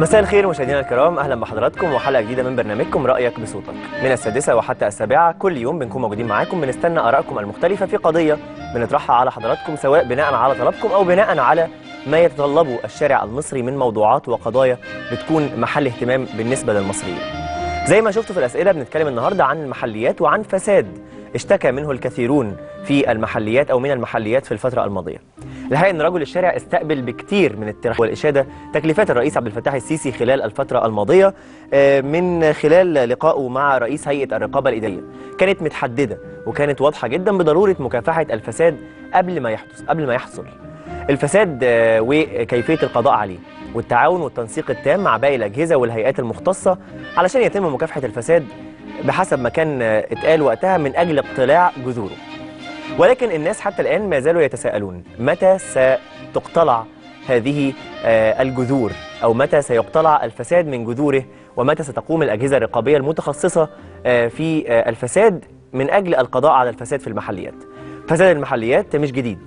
مساء الخير مشاهدينا الكرام، اهلا بحضراتكم وحلقه جديده من برنامجكم رايك بصوتك. من السادسه وحتى السابعه كل يوم بنكون موجودين معاكم، بنستنى ارائكم المختلفه في قضيه بنطرحها على حضراتكم، سواء بناء على طلبكم او بناء على ما يتطلبه الشارع المصري من موضوعات وقضايا بتكون محل اهتمام بالنسبه للمصريين. زي ما شفتوا في الاسئله، بنتكلم النهارده عن المحليات وعن فساد اشتكى منه الكثيرون في المحليات او من المحليات في الفتره الماضيه. الحقيقه ان رجل الشارع استقبل بكتير من الطرح والاشاده تكليفات الرئيس عبد الفتاح السيسي خلال الفتره الماضيه، من خلال لقائه مع رئيس هيئه الرقابه الاداريه. كانت متحدده وكانت واضحه جدا بضروره مكافحه الفساد قبل ما يحصل الفساد، وكيفيه القضاء عليه والتعاون والتنسيق التام مع باقي الاجهزه والهيئات المختصه علشان يتم مكافحه الفساد بحسب ما كان اتقال وقتها من اجل اقتلاع جذوره. ولكن الناس حتى الآن ما زالوا يتساءلون متى ستقتلع هذه الجذور، أو متى سيقتلع الفساد من جذوره، ومتى ستقوم الأجهزة الرقابية المتخصصة في الفساد من أجل القضاء على الفساد في المحليات. فساد المحليات مش جديد،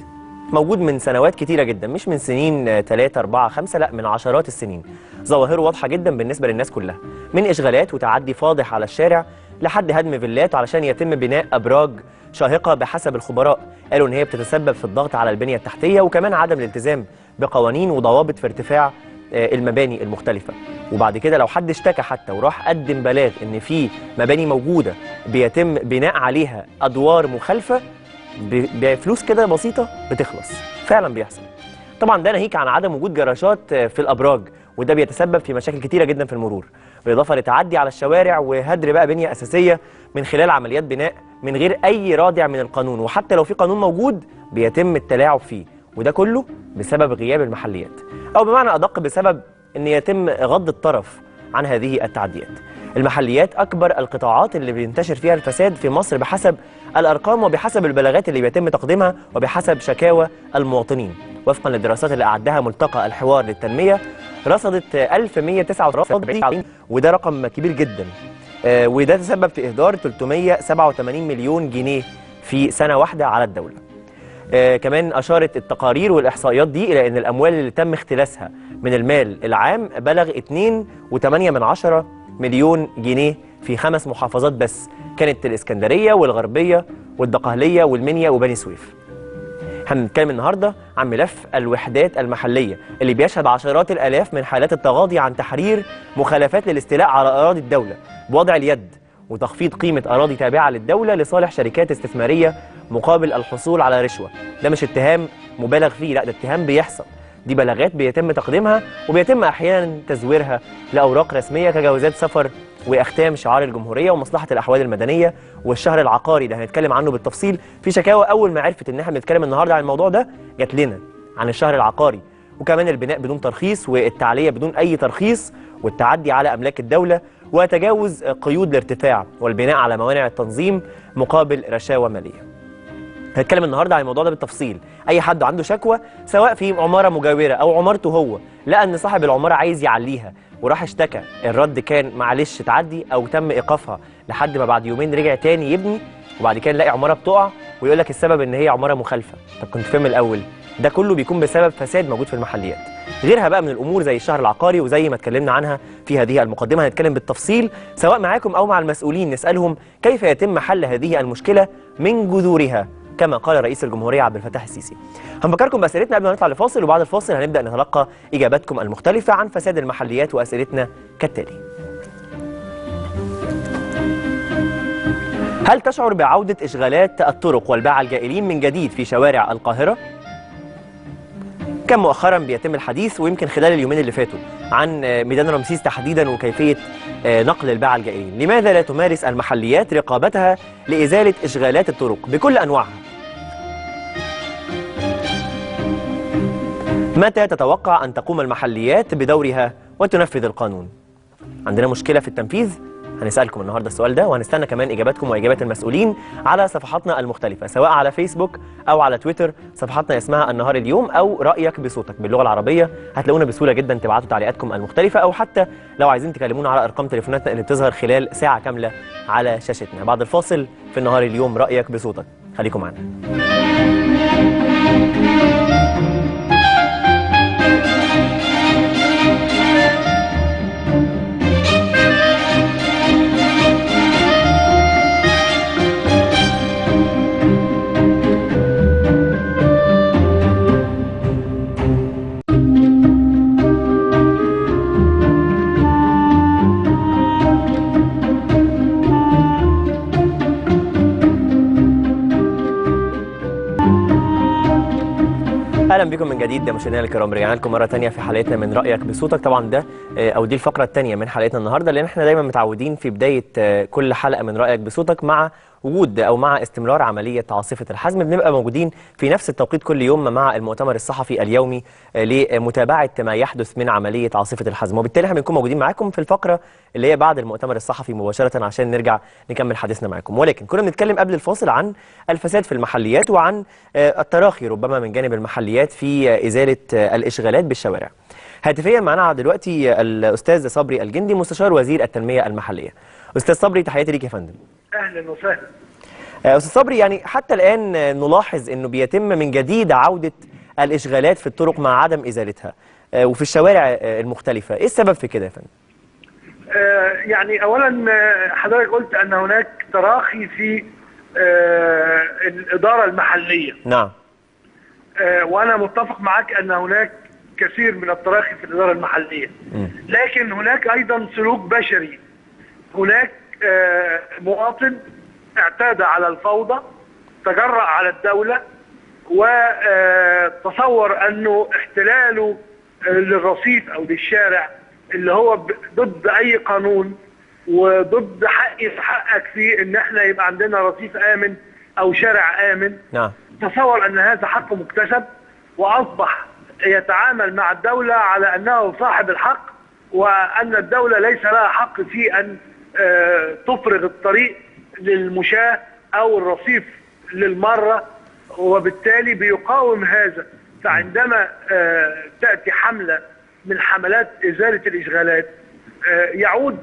موجود من سنوات كتيرة جدا، مش من سنين 3 4 5 لا، من عشرات السنين. ظواهره واضحة جدا بالنسبة للناس كلها، من إشغالات وتعدي فاضح على الشارع لحد هدم فيلات علشان يتم بناء أبراج شاهقة بحسب الخبراء، قالوا إن هي بتتسبب في الضغط على البنية التحتية، وكمان عدم الالتزام بقوانين وضوابط في ارتفاع المباني المختلفة. وبعد كده لو حد اشتكى حتى وراح قدم بلاغ إن في مباني موجودة بيتم بناء عليها أدوار مخالفة بفلوس كده بسيطة، بتخلص فعلا بيحصل. طبعا ده ناهيك عن عدم وجود جراشات في الأبراج، وده بيتسبب في مشاكل كتيرة جدا في المرور، بالإضافة لتعدي على الشوارع وهدر بقى بنية أساسية من خلال عمليات بناء من غير أي رادع من القانون، وحتى لو في قانون موجود بيتم التلاعب فيه، وده كله بسبب غياب المحليات، أو بمعنى أدق بسبب إن يتم غض الطرف عن هذه التعديات. المحليات أكبر القطاعات اللي بينتشر فيها الفساد في مصر بحسب الأرقام وبحسب البلاغات اللي بيتم تقديمها وبحسب شكاوى المواطنين. وفقا للدراسات اللي أعدها ملتقى الحوار للتنمية، رصدت 1179، وده رقم كبير جدا، وده تسبب في إهدار 387 مليون جنيه في سنة واحدة على الدولة. كمان أشارت التقارير والإحصائيات دي إلى أن الأموال اللي تم اختلاسها من المال العام بلغ 2.8 مليون جنيه في 5 محافظات بس، كانت الإسكندرية والغربية والدقهلية والمنيا وبني سويف. هنتكلم النهارده عن ملف الوحدات المحلية اللي بيشهد عشرات الآلاف من حالات التغاضي عن تحرير مخالفات للاستيلاء على أراضي الدولة بوضع اليد وتخفيض قيمة أراضي تابعة للدولة لصالح شركات استثمارية مقابل الحصول على رشوة. ده مش اتهام مبالغ فيه، لا، ده اتهام بيحصل. دي بلاغات بيتم تقديمها وبيتم أحيانا تزويرها لأوراق رسمية كجوازات سفر وأختام شعار الجمهورية ومصلحة الأحوال المدنية والشهر العقاري. ده هنتكلم عنه بالتفصيل في شكاوى. أول ما عرفت إن احنا بنتكلم النهارده عن الموضوع ده جات لنا عن الشهر العقاري، وكمان البناء بدون ترخيص والتعلية بدون أي ترخيص والتعدي على أملاك الدولة وتجاوز قيود الارتفاع والبناء على موانع التنظيم مقابل رشاوى مالية. هنتكلم النهارده عن الموضوع ده بالتفصيل. اي حد عنده شكوى سواء في عماره مجاوره او عمارته هو لان صاحب العماره عايز يعليها وراح اشتكى، الرد كان معلش تعدي او تم ايقافها لحد ما بعد يومين رجع تاني يبني، وبعد كده نلاقي عماره بتقع ويقول لك السبب ان هي عماره مخالفه. طب كنت فين من الاول؟ ده كله بيكون بسبب فساد موجود في المحليات. غيرها بقى من الامور زي الشهر العقاري، وزي ما اتكلمنا عنها في هذه المقدمه هنتكلم بالتفصيل سواء معاكم او مع المسؤولين، نسالهم كيف يتم حل هذه المشكله من جذورها كما قال رئيس الجمهورية عبد الفتاح السيسي. هنفكركم بأسئلتنا قبل ما نطلع لفاصل، وبعد الفاصل هنبدأ نتلقى إجاباتكم المختلفة عن فساد المحليات، وأسئلتنا كالتالي. هل تشعر بعودة إشغالات الطرق والباعة الجائلين من جديد في شوارع القاهرة؟ كان مؤخرا بيتم الحديث ويمكن خلال اليومين اللي فاتوا عن ميدان رمسيس تحديدا وكيفية نقل الباعة الجائلين. لماذا لا تمارس المحليات رقابتها لإزالة إشغالات الطرق بكل أنواعها؟ متى تتوقع أن تقوم المحليات بدورها وتنفذ القانون؟ عندنا مشكلة في التنفيذ، هنسألكم النهارده السؤال ده، وهنستنى كمان إجاباتكم وإجابات المسؤولين على صفحاتنا المختلفة، سواء على فيسبوك أو على تويتر. صفحاتنا اسمها النهار اليوم أو رأيك بصوتك باللغة العربية. هتلاقونا بسهولة جدا، تبعتوا تعليقاتكم المختلفة، أو حتى لو عايزين تكلمونا على أرقام تليفوناتنا اللي بتظهر خلال ساعة كاملة على شاشتنا. بعد الفاصل في النهار اليوم رأيك بصوتك، خليكم معانا. اهلا بكم من جديد مشاهدينا الكرام، رجعنا لكم مره ثانيه في حلقتنا من رايك بصوتك. طبعا ده او دي الفقره الثانيه من حلقتنا النهارده، لان احنا دايما متعودين في بدايه كل حلقه من رايك بصوتك مع وجود او مع استمرار عمليه عاصفه الحزم بنبقى موجودين في نفس التوقيت كل يوم مع المؤتمر الصحفي اليومي لمتابعه ما يحدث من عمليه عاصفه الحزم، وبالتالي احنا بنكون موجودين معاكم في الفقره اللي هي بعد المؤتمر الصحفي مباشره عشان نرجع نكمل حديثنا معاكم. ولكن كنا بنتكلم قبل الفاصل عن الفساد في المحليات وعن التراخي ربما من جانب المحليات في ازاله الاشغالات بالشوارع. هاتفيا معانا دلوقتي الاستاذ صبري الجندي، مستشار وزير التنميه المحليه. استاذ صبري، تحياتي ليك يا فندم. اهلا وسهلا. استاذ صبري، يعني حتى الان نلاحظ انه بيتم من جديد عوده الاشغالات في الطرق مع عدم ازالتها وفي الشوارع المختلفه، ايه السبب في كده يا فندم؟ يعني اولا حضرتك قلت ان هناك تراخي في الاداره المحليه. نعم. وانا متفق معاك ان هناك كثير من التراخي في الاداره المحليه. لكن هناك ايضا سلوك بشري. هناك مواطن اعتاد على الفوضى، تجرأ على الدولة، وتصور انه احتلاله للرصيف او للشارع اللي هو ضد اي قانون وضد حقي وحقك في ان احنا يبقى عندنا رصيف امن او شارع امن. نعم. تصور ان هذا حق مكتسب، واصبح يتعامل مع الدولة على انه صاحب الحق، وان الدولة ليس لها حق في ان تفرغ الطريق للمشاة او الرصيف للمرة، وبالتالي بيقاوم هذا. فعندما تأتي حملة من حملات إزالة الإشغالات يعود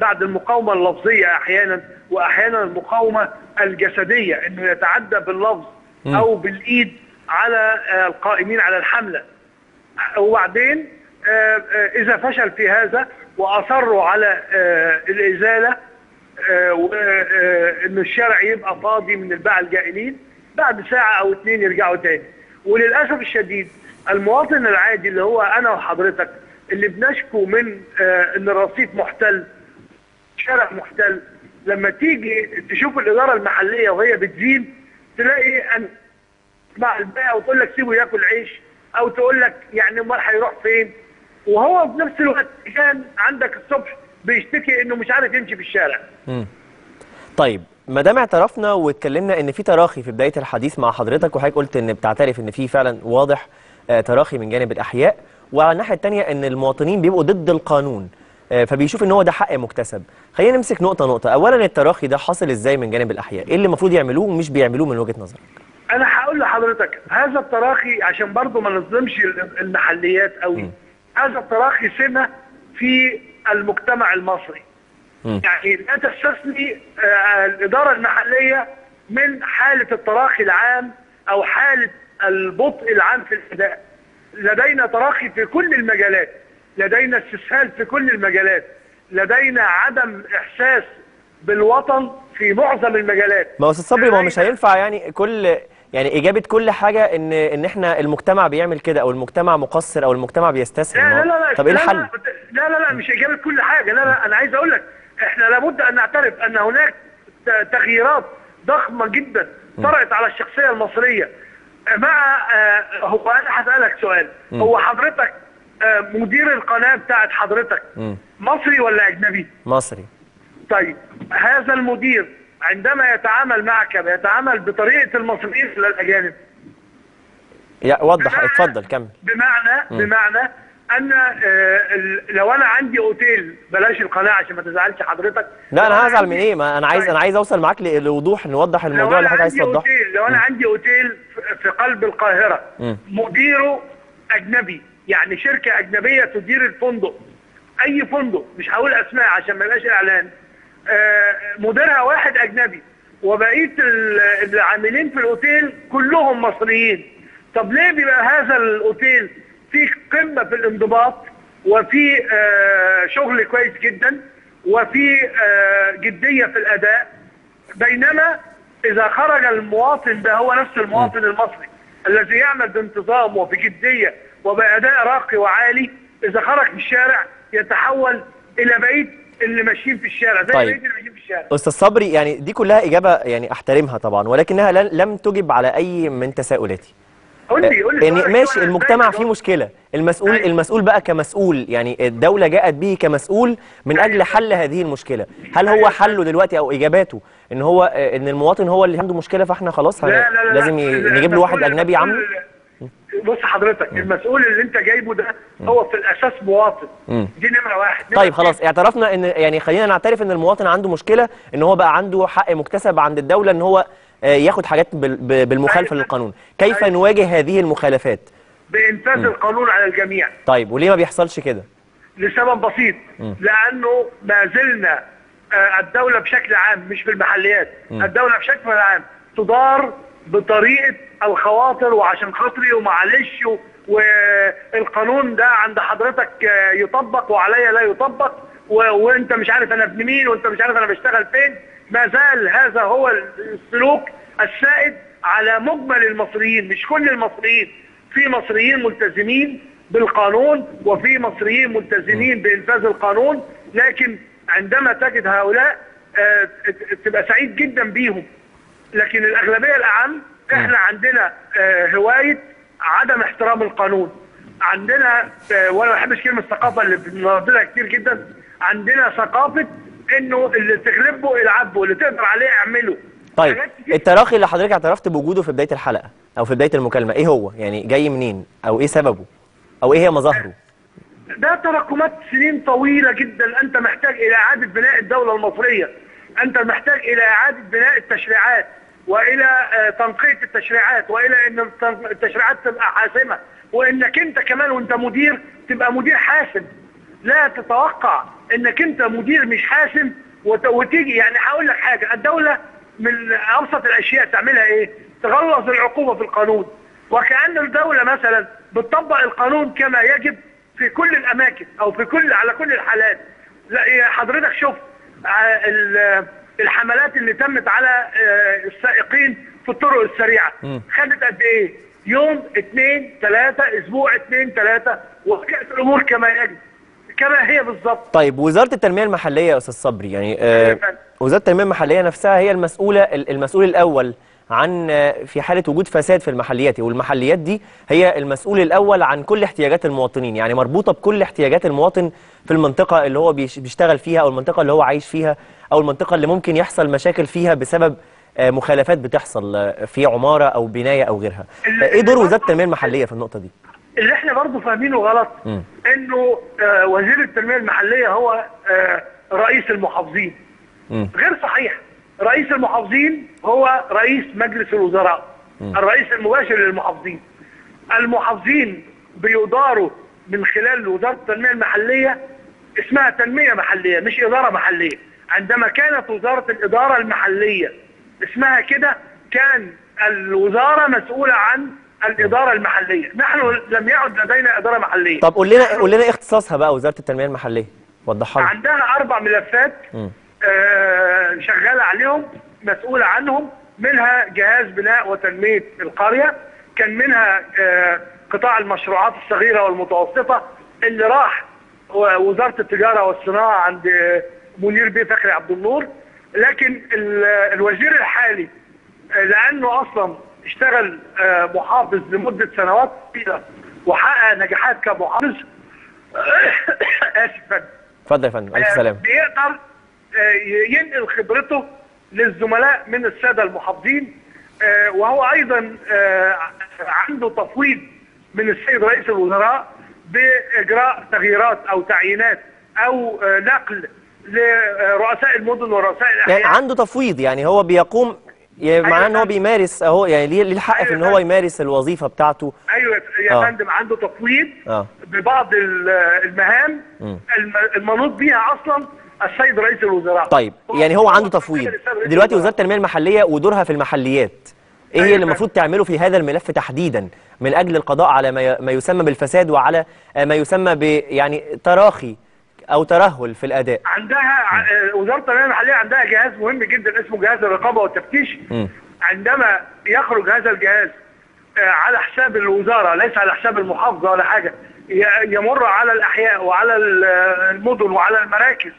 بعد المقاومة اللفظية احيانا، واحيانا المقاومة الجسدية، انه يتعدى باللفظ او بالايد على القائمين على الحملة. وبعدين اذا فشل في هذا واصروا على الازاله وان الشارع يبقى فاضي من الباعة الجائلين، بعد ساعه او اثنين يرجعوا تاني. وللاسف الشديد المواطن العادي اللي هو انا وحضرتك اللي بنشكو من ان الرصيف محتل، الشارع محتل، لما تيجي تشوف الاداره المحليه وهي بتزين تلاقي ان مع الباعة وتقول لك سيبه ياكل عيش، او تقول لك يعني امال هيروح فين؟ وهو في نفس الوقت كان عندك الصبح بيشتكي انه مش عارف يمشي في الشارع. طيب، ما دام اعترفنا واتكلمنا ان في تراخي في بدايه الحديث مع حضرتك، وحضرتك قلت ان بتعترف ان في فعلا واضح تراخي من جانب الاحياء، وعلى الناحيه الثانيه ان المواطنين بيبقوا ضد القانون فبيشوف ان هو ده حق مكتسب. خلينا نمسك نقطه نقطه. اولا التراخي ده حصل ازاي من جانب الاحياء؟ ايه اللي المفروض يعملوه ومش بيعملوه من وجهه نظرك؟ انا هقول لحضرتك هذا التراخي عشان برضه ما نظلمش المحليات قوي. هذا التراخي سمة في المجتمع المصري. يعني لا تستثني الإدارة المحلية من حالة التراخي العام أو حالة البطء العام في الأداء. لدينا تراخي في كل المجالات، لدينا استسهال في كل المجالات، لدينا عدم إحساس بالوطن في معظم المجالات. ما هو أستاذ صبري، ما هو مش هينفع يعني كل يعني إجابة كل حاجة إن إحنا المجتمع بيعمل كده، أو المجتمع مقصر، أو المجتمع بيستسهل. لا لا لا. طب إيه الحل؟ لا لا لا، مش إجابة كل حاجة. لا لا، أنا عايز أقول لك إحنا لابد أن نعترف أن هناك تغييرات ضخمه جدا طرأت على الشخصيه المصريه. مع هو انا هسألك سؤال، هو حضرتك مدير القناه بتاعت حضرتك مصري ولا اجنبي؟ مصري. طيب هذا المدير عندما يتعامل معك بيتعامل بطريقه المصريين ولا الاجانب؟ يا وضح، اتفضل كمل. بمعنى ان لو انا عندي اوتيل، بلاش القناه عشان ما تزعلش حضرتك. لا انا هزعل من ايه؟ ما انا عايز اوصل معاك لوضوح، نوضح الموضوع اللي حضرتك عايز توضحه. لو انا عندي اوتيل في قلب القاهره مديره اجنبي، يعني شركه اجنبيه تدير الفندق، اي فندق مش هقول اسماء عشان ما يبقاش اعلان، مديرها واحد اجنبي وبقيه العاملين في الاوتيل كلهم مصريين. طب ليه بيبقى هذا الاوتيل في قمه في الانضباط وفي شغل كويس جدا وفي جديه في الاداء، بينما اذا خرج المواطن ده هو نفس المواطن المصري الذي يعمل بانتظام وبجديه وباداء راقي وعالي، اذا خرج في الشارع يتحول الى بقيه اللي ماشيين في الشارع زي اللي ماشيين في الشارع. استاذ صبري، يعني دي كلها اجابه يعني احترمها طبعا، ولكنها لم تجب على اي من تساؤلاتي. قول لي يعني ماشي، المجتمع فيه مشكله، المسؤول بقى كمسؤول، يعني الدوله جاءت به كمسؤول من اجل حل هذه المشكله، هل هو حله دلوقتي او اجاباته ان هو ان المواطن هو اللي عنده مشكله فاحنا خلاص لا لازم نجيب له واحد اجنبي يعمله؟ بص حضرتك، المسؤول اللي انت جايبه ده هو في الاساس مواطن، دي نمره واحد. طيب خلاص اعترفنا ان، يعني خلينا نعترف ان المواطن عنده مشكله، ان هو بقى عنده حق مكتسب عند الدوله ان هو ياخد حاجات بالمخالفه للقانون. كيف نواجه هذه المخالفات؟ بانفاذ القانون على الجميع. طيب وليه ما بيحصلش كده؟ لسبب بسيط، لانه ما زلنا الدوله بشكل عام، مش في المحليات، الدوله بشكل عام تدار بطريقه الخواطر وعشان خاطري ومعلش، والقانون ده عند حضرتك يطبق وعليا لا يطبق، وانت مش عارف انا ابن مين، وانت مش عارف انا بشتغل فين. ما زال هذا هو السلوك السائد على مجمل المصريين، مش كل المصريين، في مصريين ملتزمين بالقانون وفي مصريين ملتزمين بإنفاذ القانون، لكن عندما تجد هؤلاء تبقى سعيد جدا بيهم، لكن الأغلبية الأعم احنا عندنا هواية عدم احترام القانون، عندنا وانا ما بحبش كلمة ثقافة اللي بنرددها كتير جدا، عندنا ثقافة انه اللي تغلبه العبه، اللي تقدر عليه اعمله. طيب التراخي اللي حضرتك اعترفت بوجوده في بدايه الحلقه او في بدايه المكالمه، ايه هو؟ يعني جاي منين؟ او ايه سببه؟ او ايه هي مظاهره؟ ده تراكمات سنين طويله جدا، انت محتاج الى اعاده بناء الدوله المصريه، انت محتاج الى اعاده بناء التشريعات والى تنقيه التشريعات والى ان التشريعات تبقى حاسمه، وانك انت كمان وانت مدير تبقى مدير حاسم. لا تتوقع انك انت مدير مش حاسم وتيجي، يعني هقول لك حاجه، الدوله من ابسط الاشياء تعملها ايه؟ تغلظ العقوبه في القانون، وكأن الدوله مثلا بتطبق القانون كما يجب في كل الاماكن او في كل على كل الحالات. لا حضرتك شوف الحملات اللي تمت على السائقين في الطرق السريعه، خدت قد ايه؟ يوم 2 3 اسبوع 2 3، وكأس الامور كما يجب كما هي بالظبط. طيب وزارة التنمية المحلية يا أستاذ صبري، يعني وزارة التنمية المحلية نفسها هي المسؤول الأول عن في حالة وجود فساد في المحليات، والمحليات دي هي المسؤول الأول عن كل احتياجات المواطنين، يعني مربوطة بكل احتياجات المواطن في المنطقة اللي هو بيشتغل فيها أو المنطقة اللي هو عايش فيها أو المنطقة اللي ممكن يحصل مشاكل فيها بسبب مخالفات بتحصل في عمارة أو بناية أو غيرها. إيه دور وزارة التنمية المحلية في النقطة دي؟ اللي احنا برضه فاهمينه غلط، انه وزير التنميه المحليه هو رئيس المحافظين. غير صحيح. رئيس المحافظين هو رئيس مجلس الوزراء، الرئيس المباشر للمحافظين. المحافظين بيداروا من خلال وزاره التنميه المحليه، اسمها تنميه محليه مش اداره محليه. عندما كانت وزاره الاداره المحليه اسمها كده، كان الوزاره مسؤوله عن الإدارة المحلية، نحن لم يعد لدينا إدارة محلية. طب قول لنا إيه اختصاصها بقى وزارة التنمية المحلية؟ وضحها لنا. عندها 4 ملفات شغالة عليهم، مسؤولة عنهم، منها جهاز بناء وتنمية القرية، كان منها قطاع المشروعات الصغيرة والمتوسطة اللي راح وزارة التجارة والصناعة عند منير فخري عبد النور، لكن الوزير الحالي لأنه أصلا اشتغل محافظ لمدة سنوات طويلة وحقق نجاحات كمحافظ آسف فندم. اتفضل يا فندم، ألف سلامة. بيقدر ينقل خبرته للزملاء من السادة المحافظين، وهو أيضا عنده تفويض من السيد رئيس الوزراء بإجراء تغييرات أو تعيينات أو نقل لرؤساء المدن ورؤساء الأحياء. يعني عنده تفويض، يعني هو بيقوم، يعني معناه ان هو بيمارس اهو، يعني ليه الحق في ان هو يمارس الوظيفه بتاعته. ايوه يا فندم، عنده تفويض ببعض المهام المنوط بيها اصلا السيد رئيس الوزراء. طيب يعني هو عنده تفويض. دلوقتي وزاره التنميه المحليه ودورها في المحليات ايه هي اللي المفروض تعمله في هذا الملف تحديدا من اجل القضاء على ما يسمى بالفساد وعلى ما يسمى ب يعني تراخي أو ترهل في الأداء؟ عندها وزارة التنمية المحلية عندها جهاز مهم جدا اسمه جهاز الرقابة والتفتيش. عندما يخرج هذا الجهاز على حساب الوزارة، ليس على حساب المحافظة ولا حاجة، يمر على الأحياء وعلى المدن وعلى المراكز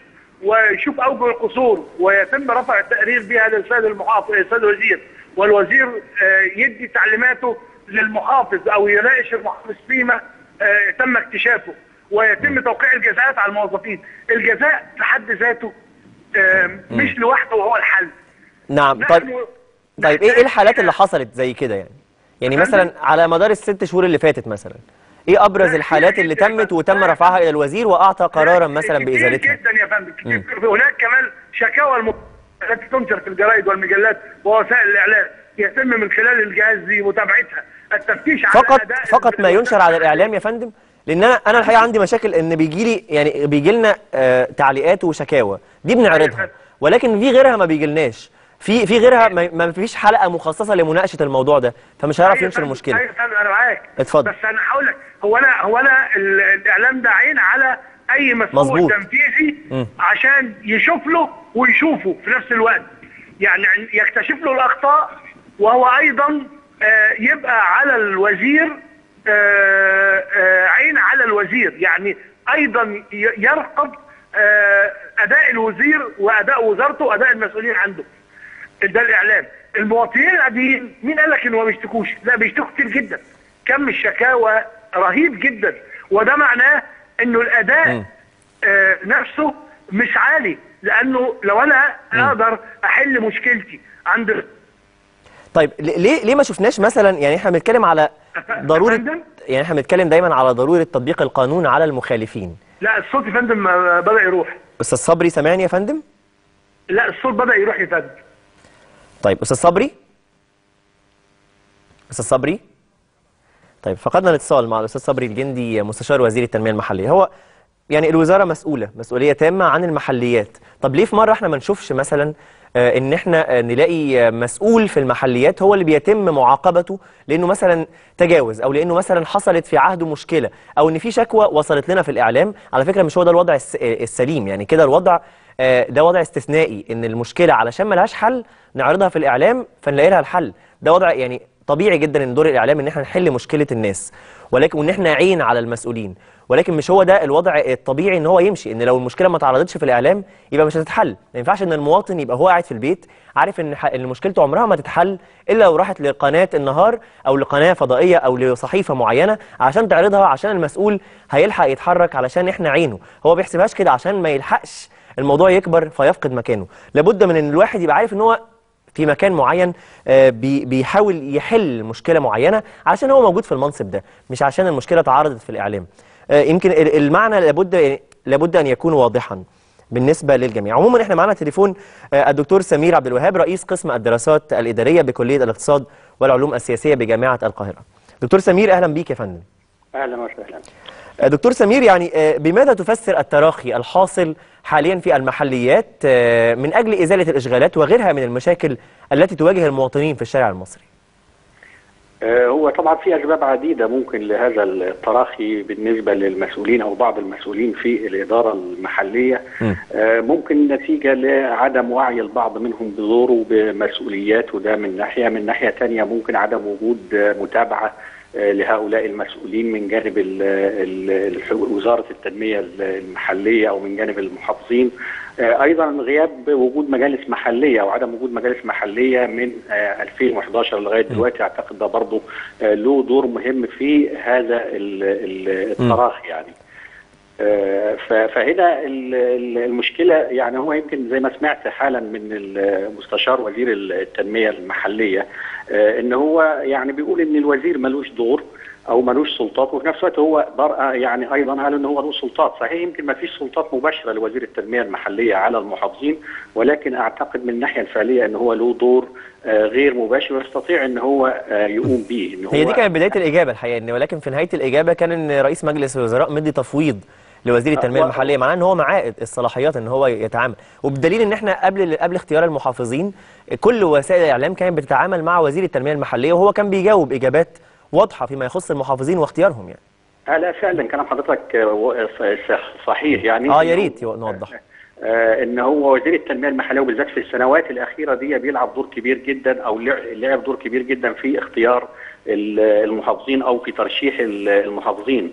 ويشوف أوجه القصور ويتم رفع التقرير بها للسيد المحافظ السيد الوزير، والوزير يدي تعليماته للمحافظ أو يناقش المحافظ فيما تم اكتشافه، ويتم توقيع الجزاءات على الموظفين. الجزاء في حد ذاته مش لوحده هو الحل. نعم. طيب ايه الحالات اللي حصلت زي كده يعني مثلا على مدار الست شهور اللي فاتت مثلا ايه ابرز الحالات اللي تمت وتم رفعها الى الوزير واعطى قرارا مثلا بازالتها؟ كتير جدا يا فندم، كتير. هناك كمان شكاوى التي تنشر في الجرائد والمجلات ووسائل الاعلام يتم من خلال الجهاز دي متابعتها. التفتيش على فقط ما ينشر على الاعلام يا فندم، لان انا الحقيقه عندي مشاكل ان بيجي لنا تعليقات وشكاوى دي بنعرضها، ولكن في غيرها ما بيجيلناش، في غيرها ما فيش حلقه مخصصه لمناقشه الموضوع ده، فمش هنعرف ننشر المشكله. ايوه فندم، انا معاك. اتفضل. بس انا هقول لك، هو انا الاعلام ده عين على اي مسؤول تنفيذي عشان يشوف له ويشوفه في نفس الوقت، يعني يكتشف له الاخطاء، وهو ايضا يبقى على الوزير عين على الوزير، يعني ايضا يرقب اداء الوزير واداء وزارته واداء المسؤولين عنده. ده الاعلام. المواطنين العاديين مين قال لك ان هو ما بيشتكوش؟ لا، بيشتكوا كتير جدا. كم الشكاوى رهيب جدا، وده معناه انه الاداء نفسه مش عالي، لانه لو انا اقدر احل مشكلتي عند. طيب ليه ما شفناش مثلا، يعني احنا بنتكلم على ضروره، يعني احنا بنتكلم دايما على ضروره تطبيق القانون على المخالفين. لا، الصوت يا فندم بدا يروح. استاذ صبري سامعني يا فندم؟ لا، الصوت بدا يروح يا فندم. طيب استاذ صبري؟ استاذ صبري؟ طيب فقدنا الاتصال مع الاستاذ صبري الجندي مستشار وزير التنميه المحليه. هو يعني الوزاره مسؤوليه تامه عن المحليات، طب ليه في مره احنا ما نشوفش مثلا ان احنا نلاقي مسؤول في المحليات هو اللي بيتم معاقبته لانه مثلا تجاوز، او لانه مثلا حصلت في عهده مشكله، او ان في شكوى وصلت لنا في الاعلام. على فكره مش هو ده الوضع السليم، يعني كده الوضع ده وضع استثنائي، ان المشكله علشان ما لهاش حل نعرضها في الاعلام فنلاقي لها الحل. ده وضع يعني طبيعي جدا ان دور الاعلام ان احنا نحل مشكله الناس، ولكن وان احنا عين على المسؤولين، ولكن مش هو ده الوضع الطبيعي ان هو يمشي، ان لو المشكله ما اتعرضتش في الاعلام يبقى مش هتتحل. ما ينفعش ان المواطن يبقى هو قاعد في البيت عارف ان مشكلته عمرها ما تتحل الا لو راحت لقناه النهار او لقناه فضائيه او لصحيفه معينه عشان تعرضها، عشان المسؤول هيلحق يتحرك علشان احنا عينه. هو ما بيحسبهاش كده عشان ما يلحقش الموضوع يكبر فيفقد مكانه. لابد من ان الواحد يبقى عارف ان هو في مكان معين بيحاول يحل مشكله معينه عشان هو موجود في المنصب ده، مش عشان المشكله اتعرضت في الاعلام. يمكن المعنى لابد ان يكون واضحا بالنسبه للجميع. عموما احنا معانا تليفون الدكتور سمير عبد الوهاب رئيس قسم الدراسات الاداريه بكليه الاقتصاد والعلوم السياسيه بجامعه القاهره. دكتور سمير اهلا بيك يا فندم. اهلا وسهلا. دكتور سمير، يعني بماذا تفسر التراخي الحاصل حاليا في المحليات من اجل ازاله الاشغالات وغيرها من المشاكل التي تواجه المواطنين في الشارع المصري؟ هو طبعا في اسباب عديده ممكن لهذا التراخي بالنسبه للمسؤولين او بعض المسؤولين في الاداره المحليه، ممكن نتيجه لعدم وعي البعض منهم بدوره وبمسؤولياته، ده من ناحيه. من ناحيه ثانيه ممكن عدم وجود متابعه لهؤلاء المسؤولين من جانب وزاره التنميه المحليه او من جانب المحافظين. ايضا غياب وجود مجالس محليه وعدم وجود مجالس محليه من 2011 لغايه دلوقتي، اعتقد ده برضه له دور مهم في هذا التراخي يعني. فهنا المشكله يعني، هو يمكن زي ما سمعت حالا من مستشار وزير التنميه المحليه ان هو يعني بيقول ان الوزير ملوش دور او ملوش سلطات، وفي نفس الوقت هو يعني ايضا قال ان هو له سلطات. صحيح يمكن ما فيش سلطات مباشره لوزير التنميه المحليه على المحافظين، ولكن اعتقد من الناحيه الفعليه ان هو له دور غير مباشر ويستطيع ان هو يقوم به. إن هو هي دي كانت بدايه الاجابه الحقيقه، ان ولكن في نهايه الاجابه كان ان رئيس مجلس الوزراء مدي تفويض لوزير التنميه المحليه، معناه ان هو معاه الصلاحيات ان هو يتعامل، وبدليل ان احنا قبل اختيار المحافظين كل وسائل الاعلام كانت بتتعامل مع وزير التنميه المحليه، وهو كان بيجاوب اجابات واضحه فيما يخص المحافظين واختيارهم يعني. لا فعلا كلام حضرتك صحيح يعني. يا ريت نوضح. ان هو وزير التنميه المحليه وبالذات في السنوات الاخيره دي بيلعب دور كبير جدا او لعب دور كبير جدا في اختيار المحافظين او في ترشيح المحافظين.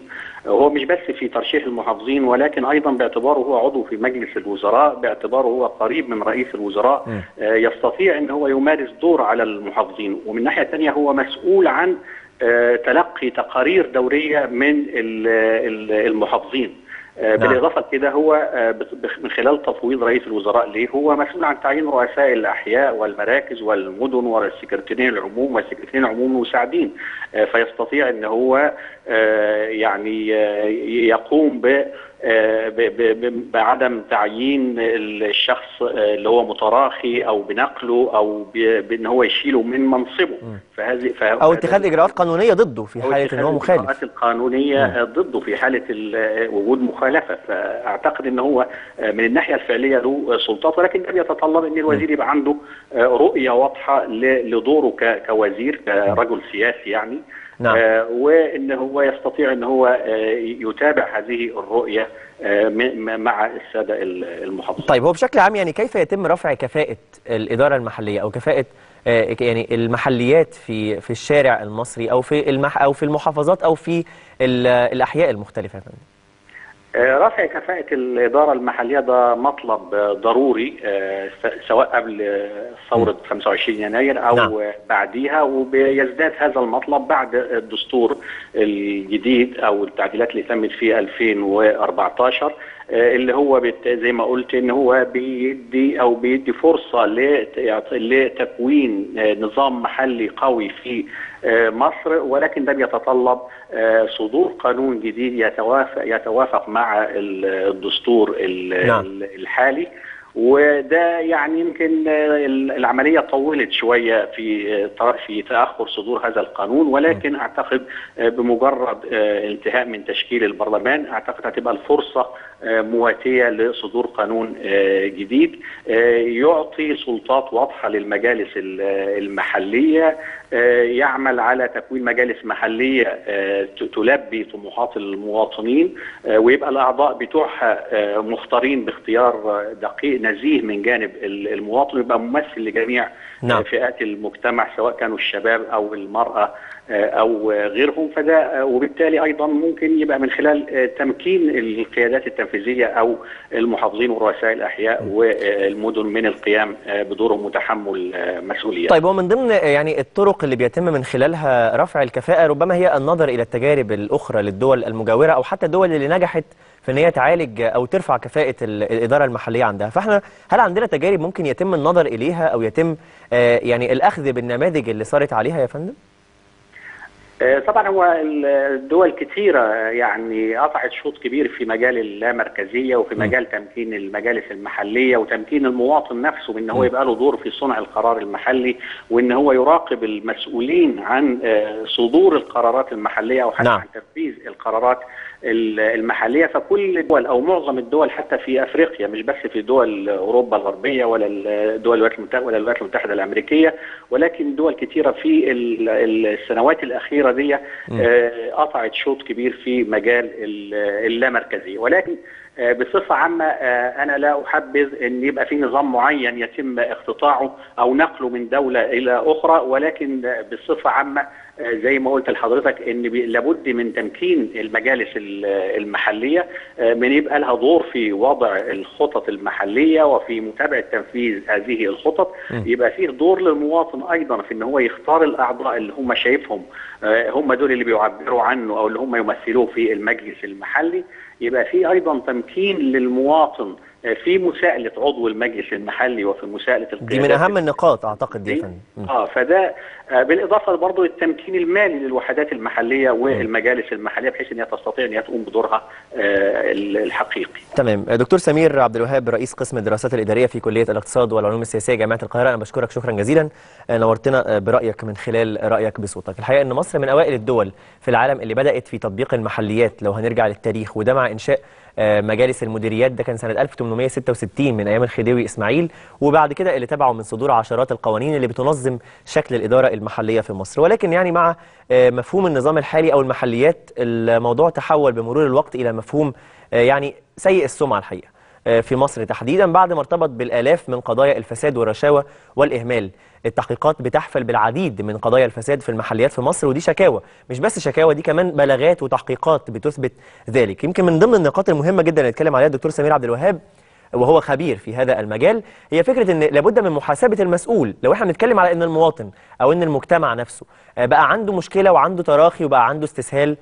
هو مش بس في ترشيح المحافظين، ولكن ايضا باعتباره هو عضو في مجلس الوزراء، باعتباره هو قريب من رئيس الوزراء يستطيع ان هو يمارس دور على المحافظين. ومن ناحيه ثانيه هو مسؤول عن تلقي تقارير دورية من المحافظين. بالاضافه لكده هو من خلال تفويض رئيس الوزراء ليه هو مسؤول عن تعيين رؤساء الاحياء والمراكز والمدن والسكرتيرين العموم والسكرتيرين العموم المساعدين، فيستطيع ان هو يعني يقوم بعدم تعيين الشخص اللي هو متراخي او بنقله او بان هو يشيله من منصبه، فهذه او اتخاذ اجراءات قانونيه ضده في حاله ان هو مخالف، الاجراءات القانونيه ضده في حاله وجود مخالفه. فاعتقد ان هو من الناحيه الفعليه له سلطات، ولكن ده بيتطلب ان الوزير يبقى عنده رؤيه واضحه لدوره كوزير كرجل سياسي يعني. وان هو يستطيع ان هو يتابع هذه الرؤيه مع الساده المحافظين. طيب هو بشكل عام يعني كيف يتم رفع كفاءه الاداره المحليه او كفاءه يعني المحليات في الشارع المصري او في المحافظات او في الاحياء المختلفه؟ رفع كفاءة الإدارة المحلية ده مطلب ضروري سواء قبل ثورة 25 يناير أو بعديها، وبيزداد هذا المطلب بعد الدستور الجديد أو التعديلات اللي تمت في 2014، اللي هو زي ما قلت ان هو بيدي فرصه لتكوين نظام محلي قوي في مصر، ولكن ده بيتطلب صدور قانون جديد يتوافق مع الدستور الحالي. وده يعني يمكن العمليه طولت شويه في تاخر صدور هذا القانون، ولكن اعتقد بمجرد انتهاء من تشكيل البرلمان اعتقد هتبقى الفرصه مواتيه لصدور قانون جديد يعطي سلطات واضحه للمجالس المحليه، يعمل على تكوين مجالس محليه تلبي طموحات المواطنين، ويبقى الاعضاء بتوعها مختارين باختيار دقيق نزيه من جانب المواطن، ويبقى ممثل لجميع فئات المجتمع سواء كانوا الشباب او المراه او غيرهم. فده وبالتالي ايضا ممكن يبقى من خلال تمكين القيادات التنفيذيه او المحافظين ورؤساء الاحياء والمدن من القيام بدورهم وتحمل مسؤوليه. طيب ومن ضمن يعني الطرق اللي بيتم من خلالها رفع الكفاءه ربما هي النظر الى التجارب الاخرى للدول المجاوره او حتى الدول اللي نجحت في ان هي تعالج او ترفع كفاءه الاداره المحليه عندها، فاحنا هل عندنا تجارب ممكن يتم النظر اليها او يتم يعني الاخذ بالنماذج اللي صارت عليها يا فندم؟ طبعا هو الدول كثيرة يعني قطعت شوط كبير في مجال اللامركزية وفي مجال تمكين المجالس المحلية وتمكين المواطن نفسه بأن هو يبقى له دور في صنع القرار المحلي، وأن هو يراقب المسؤولين عن صدور القرارات المحلية أو حتى عن تنفيذ القرارات المحلية. فكل الدول أو معظم الدول حتى في أفريقيا، مش بس في دول أوروبا الغربية ولا دول الولايات المتحدة الأمريكية، ولكن دول كثيرة في السنوات الأخيرة دي قطعت شوط كبير في مجال اللامركزية. ولكن بصفة عامة أنا لا أحبذ أن يبقى في نظام معين يتم اقتطاعه أو نقله من دولة إلى أخرى، ولكن بصفة عامة زي ما قلت لحضرتك أن لابد من تمكين المجالس المحلية من يبقى لها دور في وضع الخطط المحلية وفي متابعة تنفيذ هذه الخطط. يبقى فيه دور للمواطن أيضا في أن هو يختار الأعضاء اللي هم شايفهم هم دول اللي بيعبروا عنه أو اللي هم يمثلوه في المجلس المحلي. يبقى في أيضا تمكين للمواطن في مساءلة عضو المجلس المحلي وفي مساءلة القيادات. دي من أهم النقاط أعتقد دي. فده بالإضافة برضو التمكين المالي للوحدات المحلية والمجالس المحلية بحيث أنها تستطيع أنها تقوم بدورها الحقيقي. تمام. دكتور سمير عبد الوهاب رئيس قسم الدراسات الإدارية في كلية الاقتصاد والعلوم السياسية جامعة القاهرة، أنا بشكرك شكرا جزيلا، نورتنا برأيك من خلال رأيك بصوتك. الحقيقة أن مصر من أوائل الدول في العالم اللي بدأت في تطبيق المحليات لو هنرجع للتاريخ، وده مع إنشاء مجالس المديريات، ده كان سنة 1866 من أيام الخديوي إسماعيل، وبعد كده اللي تبعه من صدور عشرات القوانين اللي بتنظم شكل الإدارة المحلية في مصر. ولكن يعني مع مفهوم النظام الحالي أو المحليات الموضوع تحول بمرور الوقت إلى مفهوم يعني سيء السمعة الحقيقة في مصر تحديدا، بعد ما ارتبط بالآلاف من قضايا الفساد والرشاوى والإهمال. التحقيقات بتحفل بالعديد من قضايا الفساد في المحليات في مصر، ودي شكاوى، مش بس شكاوى، دي كمان بلاغات وتحقيقات بتثبت ذلك. يمكن من ضمن النقاط المهمة جدا اللي اتكلم عليها الدكتور سمير عبد الوهاب وهو خبير في هذا المجال هي فكرة ان لابد من محاسبة المسؤول. لو احنا بنتكلم على ان المواطن او ان المجتمع نفسه بقى عنده مشكلة وعنده تراخي وبقى عنده استسهال،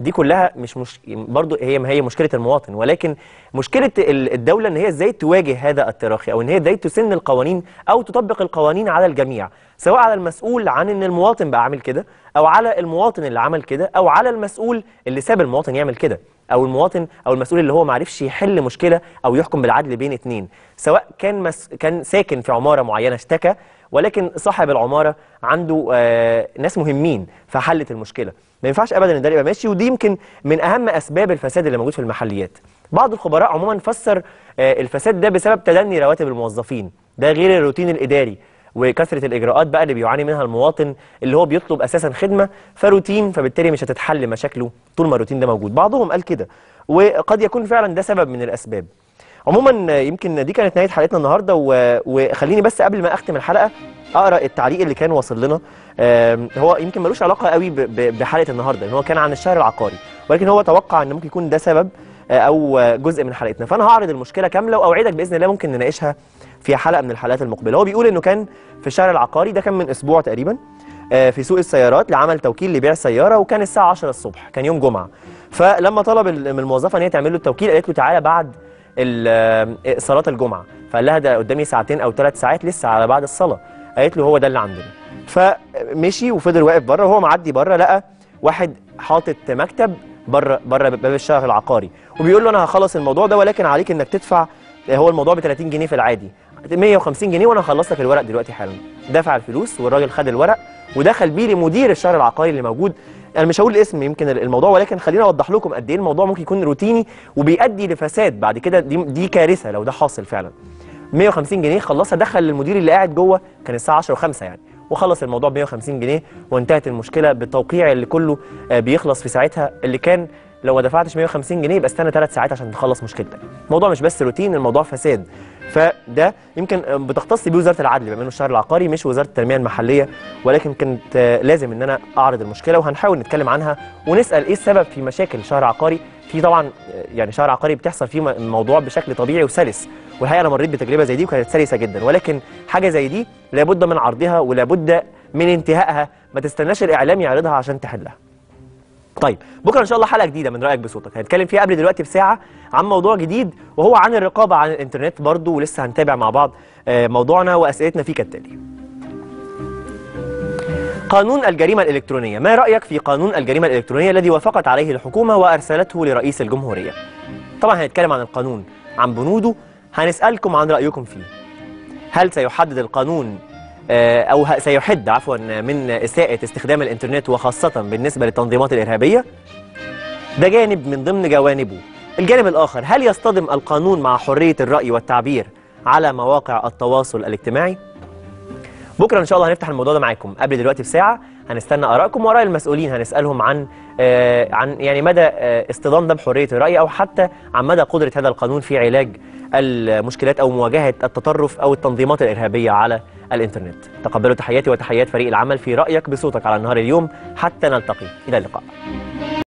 دي كلها مش برضه هي مشكله المواطن، ولكن مشكله الدوله ان هي ازاي تواجه هذا التراخي او ان هي ازاي تسن القوانين او تطبق القوانين على الجميع، سواء على المسؤول عن ان المواطن بقى عامل كده او على المواطن اللي عمل كده او على المسؤول اللي ساب المواطن يعمل كده او المواطن او المسؤول اللي هو ما عرفش يحل مشكله او يحكم بالعدل بين اتنين، سواء كان ساكن في عماره معينه اشتكى ولكن صاحب العماره عنده ناس مهمين فحلت المشكله. ما ينفعش ابدا ان ده يبقى ماشي، ودي يمكن من اهم اسباب الفساد اللي موجود في المحليات. بعض الخبراء عموما فسر الفساد ده بسبب تدني رواتب الموظفين، ده غير الروتين الاداري وكثره الاجراءات بقى اللي بيعاني منها المواطن اللي هو بيطلب اساسا خدمه فروتين، فبالتالي مش هتتحل مشاكله طول ما الروتين ده موجود. بعضهم قال كده، وقد يكون فعلا ده سبب من الاسباب. عموما يمكن دي كانت نهايه حلقتنا النهارده، وخليني بس قبل ما اختم الحلقه اقرا التعليق اللي كان واصل لنا. هو يمكن ملوش علاقه قوي بحلقه النهارده، ان هو كان عن الشهر العقاري، ولكن هو توقع ان ممكن يكون ده سبب او جزء من حلقتنا، فانا هعرض المشكله كامله واوعدك باذن الله ممكن نناقشها في حلقه من الحلقات المقبله. هو بيقول انه كان في الشهر العقاري، ده كان من اسبوع تقريبا، في سوق السيارات لعمل توكيل لبيع سياره، وكان الساعه 10 الصبح، كان يوم جمعه. فلما طلب من الموظفه ان هي تعمل له التوكيل قالت له تعالى بعد صلاه الجمعه، فقال لها ده قدامي ساعتين او 3 ساعات لسه على بعد الصلاه، قالت له هو ده اللي عندنا. فمشي وفضل واقف بره، وهو معدي بره لقى واحد حاطط مكتب بره باب الشهر العقاري، وبيقول له انا هخلص الموضوع ده ولكن عليك انك تدفع، هو الموضوع ب 30 جنيه في العادي، 150 جنيه وانا هخلص لك الورق دلوقتي حالا. دفع الفلوس والراجل خد الورق ودخل بيه لمدير الشهر العقاري اللي موجود. انا مش هقول اسم يمكن الموضوع، ولكن خلينا اوضح لكم قد ايه الموضوع ممكن يكون روتيني وبيؤدي لفساد بعد كده. دي كارثه لو ده حاصل فعلا. 150 جنيه خلصها، دخل للمدير اللي قاعد جوه، كان الساعه 10:05 يعني، وخلص الموضوع ب 150 جنيه وانتهت المشكله بالتوقيع اللي كله بيخلص في ساعتها، اللي كان لو ما دفعتش 150 جنيه يبقى استنى 3 ساعات عشان تخلص مشكلتك. الموضوع مش بس روتين، الموضوع فساد. فده يمكن بتختص بيه وزاره العدل بما انه الشهر العقاري مش وزاره التنميه المحليه، ولكن كانت لازم ان انا اعرض المشكله وهنحاول نتكلم عنها ونسال ايه السبب في مشاكل الشهر العقاري. في طبعا يعني شهر عقاري بتحصل فيه الموضوع بشكل طبيعي وسلس، والحقيقه انا مريت بتجربه زي دي وكانت سلسه جدا، ولكن حاجه زي دي لابد من عرضها ولابد من انتهائها، ما تستناش الاعلام يعرضها عشان تحلها. طيب بكره ان شاء الله حلقه جديده من رايك بصوتك، هنتكلم فيها قبل دلوقتي بساعه عن موضوع جديد وهو عن الرقابه على الانترنت برضه، ولسه هنتابع مع بعض موضوعنا واسئلتنا فيه كالتالي. قانون الجريمه الالكترونيه، ما رايك في قانون الجريمه الالكترونيه الذي وافقت عليه الحكومه وارسلته لرئيس الجمهوريه؟ طبعا هنتكلم عن القانون، عن بنوده، هنسالكم عن رايكم فيه. هل سيحدد القانون أو سيحد عفوا من إساءة استخدام الإنترنت وخاصة بالنسبة للتنظيمات الإرهابية؟ ده جانب من ضمن جوانبه. الجانب الآخر، هل يصطدم القانون مع حرية الرأي والتعبير على مواقع التواصل الاجتماعي؟ بكرة إن شاء الله هنفتح الموضوع ده معاكم. قبل دلوقتي بساعة هنستنى آرائكم وآراء المسؤولين، هنسألهم عن يعني مدى اصطدام ده بحرية الرأي، أو حتى عن مدى قدرة هذا القانون في علاج المشكلات أو مواجهة التطرف أو التنظيمات الإرهابية على الإنترنت. تقبلوا تحياتي وتحيات فريق العمل في رأيك بصوتك على النهار اليوم، حتى نلتقي. إلى اللقاء.